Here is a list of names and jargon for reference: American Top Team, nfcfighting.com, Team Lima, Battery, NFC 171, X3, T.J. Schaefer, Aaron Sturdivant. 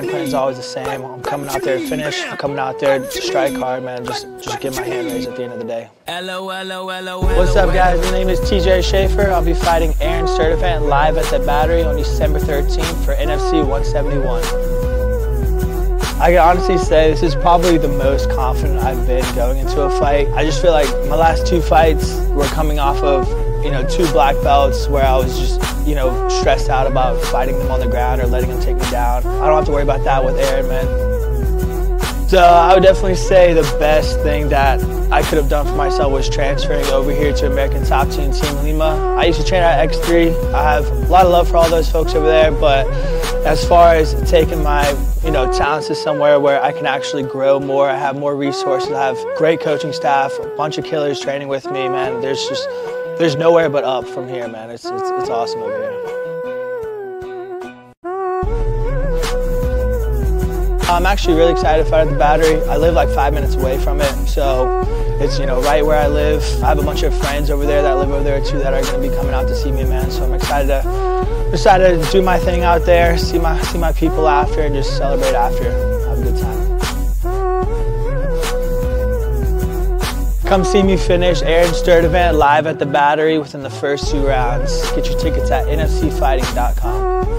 game plan is always the same. I'm coming out there to finish. I'm coming out there to strike hard, man. Just get my hand raised at the end of the day. What's up, guys? My name is T.J. Schaefer. I'll be fighting Aaron Sturdivant live at the Battery on December 13th for NFC 171. I can honestly say this is probably the most confident I've been going into a fight. I just feel like my last two fights were coming off of, you know, two black belts where I was just, you know, stressed out about fighting them on the ground or letting them take me down. I don't have to worry about that with Aaron, man. So I would definitely say the best thing that I could have done for myself was transferring over here to American Top Team, Team Lima. I used to train at X3. I have a lot of love for all those folks over there, but as far as taking my, you know, talents to somewhere where I can actually grow more, I have more resources, I have great coaching staff, a bunch of killers training with me, man. There's nowhere but up from here, man. It's awesome over here. I'm actually really excited to fight at the Battery. I live like 5 minutes away from it, so it's, you know, right where I live. I have a bunch of friends over there that live over there too that are going to be coming out to see me, man. So I'm excited to do my thing out there, see my people after, and just celebrate after. Have a good time. Come see me finish Aaron Sturdivant live at the Battery within the first 2 rounds. Get your tickets at nfcfighting.com.